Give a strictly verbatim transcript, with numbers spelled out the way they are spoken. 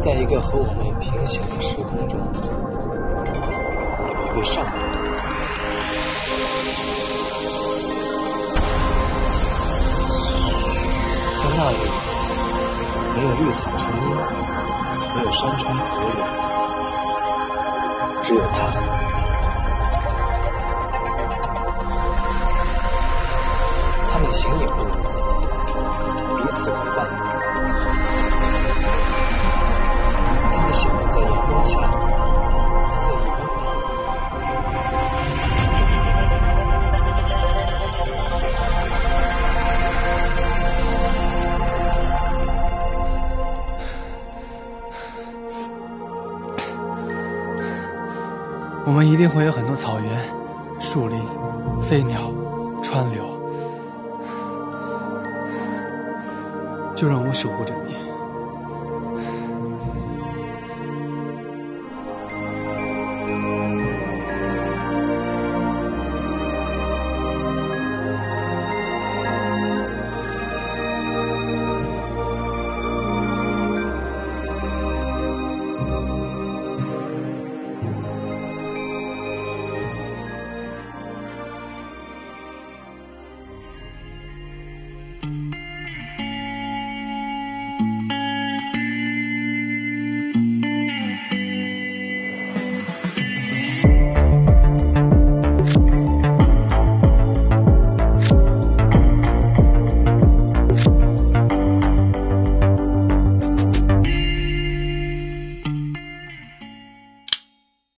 在一个和我们平行的时空中，有一位上帝。在那里，没有绿草成荫，没有山川河流，只有他。 形影不离，彼此为伴。他们喜欢在阳光下肆意奔跑。我们一定会有很多草原、树林、飞鸟、川流。 就让我守护着你。